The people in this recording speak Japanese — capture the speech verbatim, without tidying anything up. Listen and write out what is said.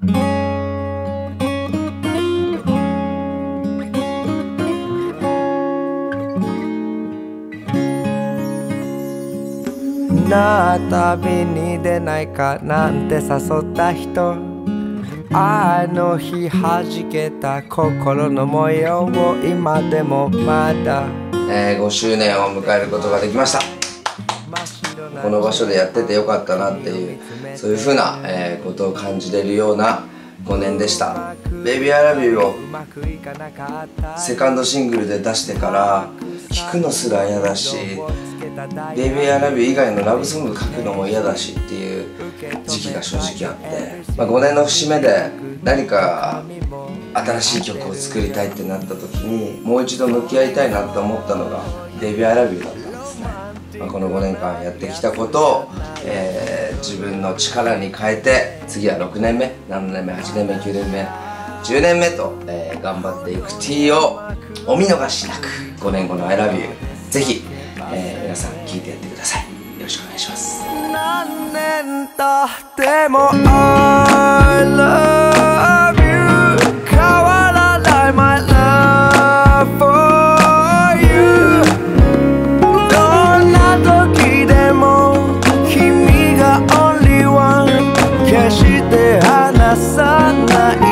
なあ、旅に出ないかなんて誘った人、あの日はじけた心の模様を今でもまだ、えー、ごしゅうねんを迎えることができました。この場所でやっててよかったなっていう、そういうふうな、えー、ことを感じれるようなごねんでした。「ベイビーアイラブユー」をセカンドシングルで出してから聴くのすら嫌だし、ベイビーアイラブユー以外のラブソング書くのも嫌だしっていう時期が正直あって、まあ、ごねんの節目で何か新しい曲を作りたいってなった時にもう一度向き合いたいなと思ったのが「ベイビーアイラブユー」だったんですね。まあ、このごねんかんやってきたことを、えー、自分の力に変えて次はろくねんめ、ななねんめ、はちねんめ、きゅうねんめ、じゅうねんめと、えー、頑張っていく T をお見逃しなく。ごねんごのアイラブユーぜひえー、皆さん聞いてやってください。よろしくお願いします。何年経っても アイラブユー 変わらない マイラブフォーユー どんな時でも君がオンリーワン 決して離さない